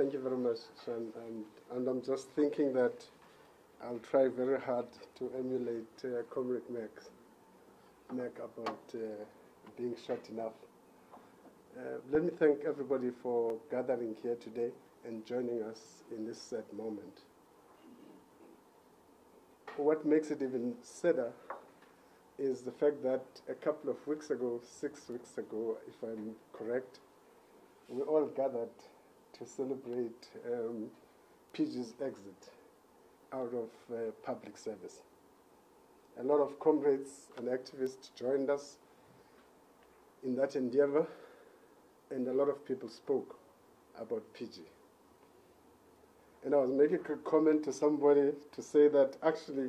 Thank you very much, Sean. And I'm just thinking that I'll try very hard to emulate Comrade Mac about being short enough. Let me thank everybody for gathering here today and joining us in this sad moment. What makes it even sadder is the fact that a couple of weeks ago, 6 weeks ago, if I'm correct, we all gathered to celebrate PG's exit out of public service. A lot of comrades and activists joined us in that endeavor, and a lot of people spoke about PG. And I was making a comment to somebody to say that actually,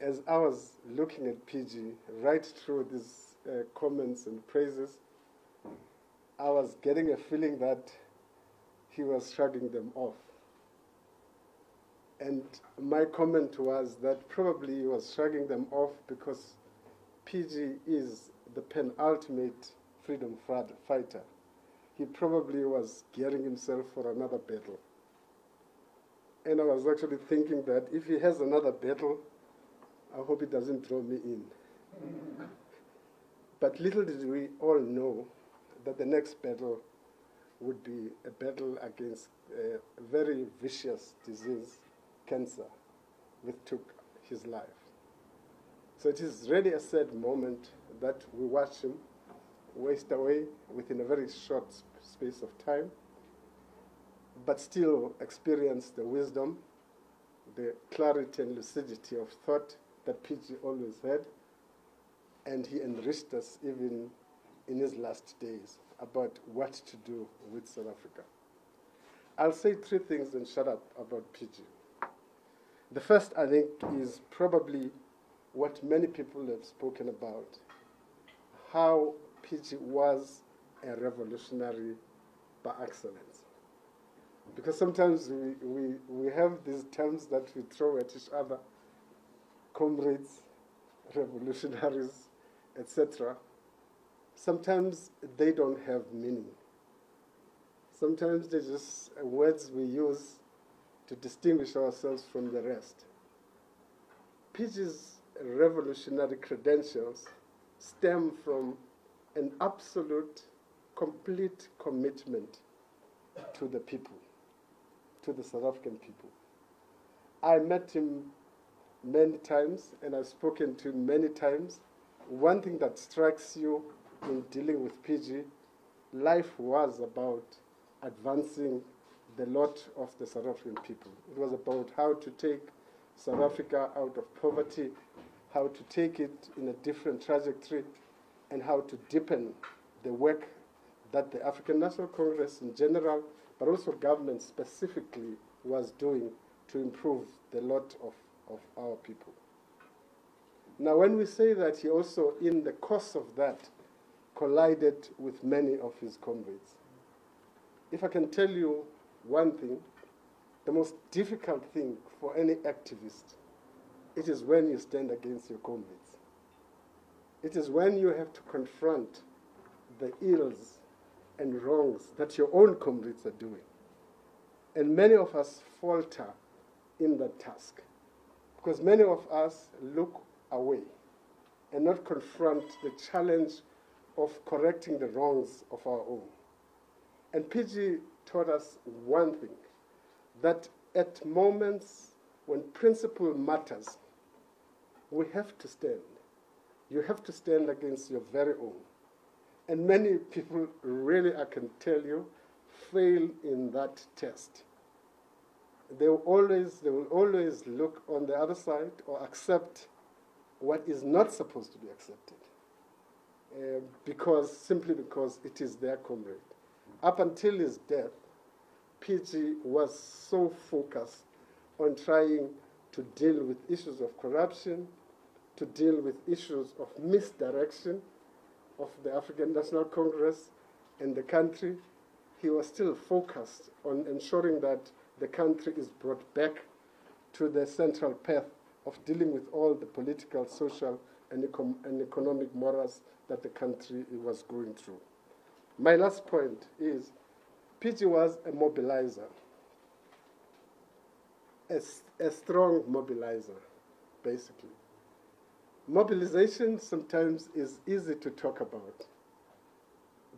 as I was looking at PG right through these comments and praises, I was getting a feeling that he was shrugging them off. And my comment was that probably he was shrugging them off because PG is the penultimate freedom fighter. He probably was gearing himself for another battle. And I was actually thinking that if he has another battle, I hope it doesn't draw me in. But little did we all know that the next battle would be a battle against a very vicious disease, cancer, which took his life. So it is really a sad moment that we watch him waste away within a very short space of time, but still experience the wisdom, the clarity and lucidity of thought that PG always had, and he enriched us even in his last days about what to do with South Africa. I'll say three things and shut up about PG. The first, I think, is probably what many people have spoken about, how PG was a revolutionary by excellence. Because sometimes we have these terms that we throw at each other, comrades, revolutionaries, etc. Sometimes they don't have meaning. Sometimes they're just words we use to distinguish ourselves from the rest. PG's revolutionary credentials stem from an absolute, complete commitment to the people, to the South African people. I met him many times and I've spoken to him many times. One thing that strikes you in dealing with PG, life was about advancing the lot of the South African people. It was about how to take South Africa out of poverty, how to take it in a different trajectory, and how to deepen the work that the African National Congress in general, but also government specifically, was doing to improve the lot of our people. Now, when we say that, he also, in the course of that, collided with many of his comrades. If I can tell you one thing, the most difficult thing for any activist, it is when you stand against your comrades. It is when you have to confront the ills and wrongs that your own comrades are doing. And many of us falter in that task because many of us look away and not confront the challenge of correcting the wrongs of our own. And PG taught us one thing, that at moments when principle matters, we have to stand. You have to stand against your very own. And many people really, I can tell you, fail in that test. They will always look on the other side or accept what is not supposed to be accepted, simply because it is their comrade. Up until his death, PG was so focused on trying to deal with issues of corruption, to deal with issues of misdirection of the African National Congress and the country. He was still focused on ensuring that the country is brought back to the central path of dealing with all the political, social, and economic morass that the country was going through. My last point is PG was a mobilizer, a strong mobilizer, basically. Mobilization sometimes is easy to talk about,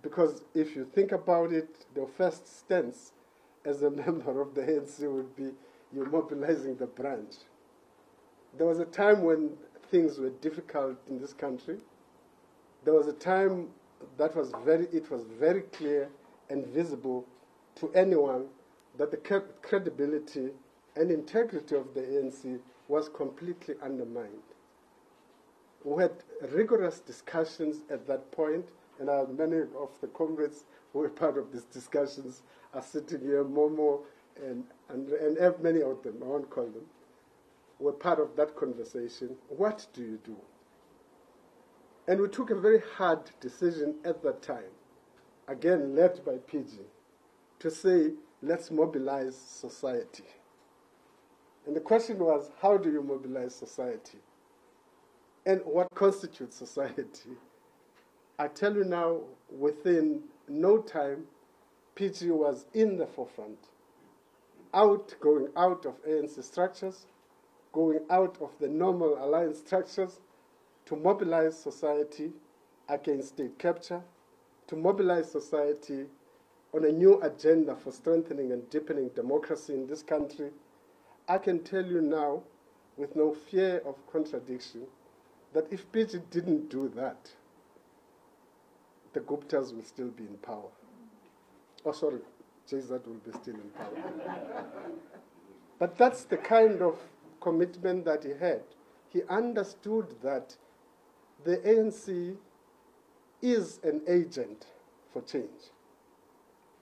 because if you think about it, the first stance as a member of the ANC would be you're mobilizing the branch. There was a time when things were difficult in this country. There was a time that was very clear and visible to anyone that the credibility and integrity of the ANC was completely undermined. We had rigorous discussions at that point, and many of the comrades who were part of these discussions are sitting here, Momo and many of them, I won't call them, were part of that conversation. What do you do? And we took a very hard decision at that time, again led by PG, to say, let's mobilize society. And the question was, how do you mobilize society? And what constitutes society? I tell you now, within no time, PG was in the forefront, going out of ANC structures, going out of the normal alliance structures to mobilize society against state capture, to mobilize society on a new agenda for strengthening and deepening democracy in this country. I can tell you now, with no fear of contradiction, that if PG didn't do that, the Guptas will still be in power. Oh, sorry, JZ will be still in power. But that's the kind of commitment that he had. He understood that the ANC is an agent for change.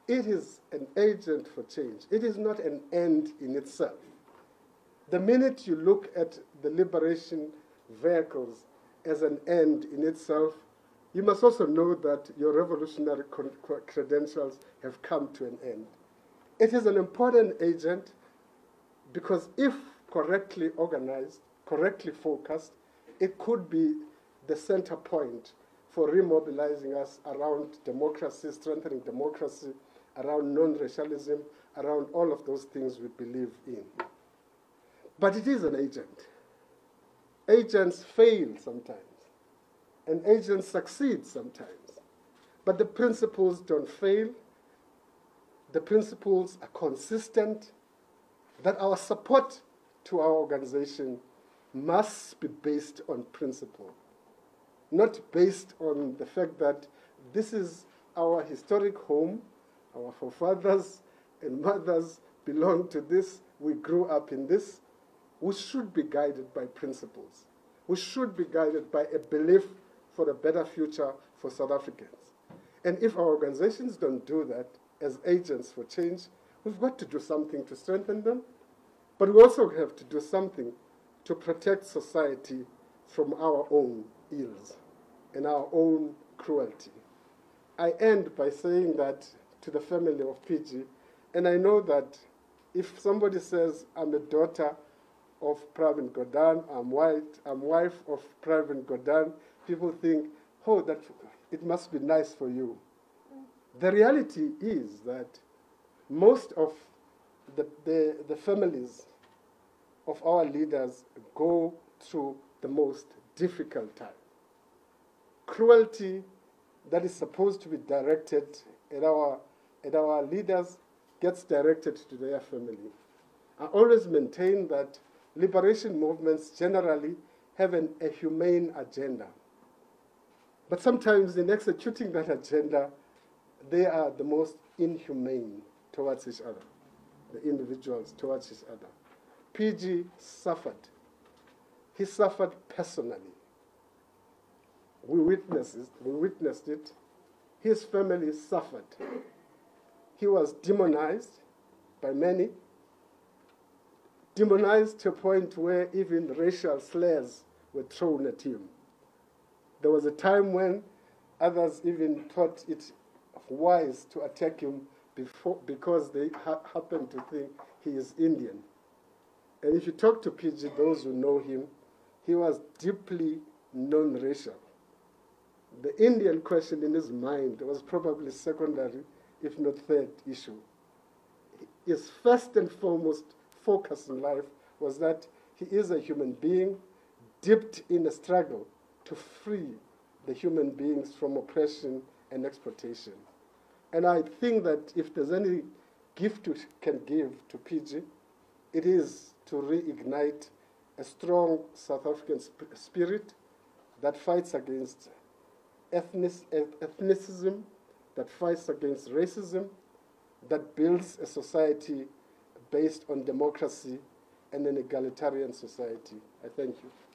It is an agent for change. It is not an end in itself. The minute you look at the liberation vehicles as an end in itself, you must also know that your revolutionary credentials have come to an end. It is an important agent because if correctly organized, correctly focused, it could be the center point for remobilizing us around democracy, strengthening democracy, around non-racialism, around all of those things we believe in. But it is an agent. Agents fail sometimes, and agents succeed sometimes. But the principles don't fail. The principles are consistent, that our support to our organization must be based on principle, not based on the fact that this is our historic home, our forefathers and mothers belong to this, we grew up in this. We should be guided by principles. We should be guided by a belief for a better future for South Africans. And if our organizations don't do that as agents for change, we've got to do something to strengthen them, but we also have to do something to protect society from our own ills and our own cruelty. I end by saying that to the family of PG, and I know that if somebody says, I'm a daughter of Pravin Gordhan, I'm white, I'm wife of Pravin Gordhan, people think, oh, that it must be nice for you. The reality is that most of the families of our leaders go through the most difficult time. Cruelty that is supposed to be directed at our leaders gets directed to their family. I always maintain that liberation movements generally have a humane agenda. But sometimes in executing that agenda, they are the most inhumane towards each other, the individuals towards each other. PG suffered. He suffered personally. We witnessed it. His family suffered. He was demonized by many, demonized to a point where even racial slurs were thrown at him. There was a time when others even thought it wise to attack him because they happened to think he is Indian. And if you talk to PG, those who know him, he was deeply non-racial. The Indian question in his mind was probably secondary if not third issue, his first and foremost focus in life was that he is a human being dipped in a struggle to free the human beings from oppression and exploitation. And I think that if there's any gift we can give to PG, it is to reignite a strong South African spirit that fights against ethnicism, that fights against racism, that builds a society based on democracy and an egalitarian society. I thank you.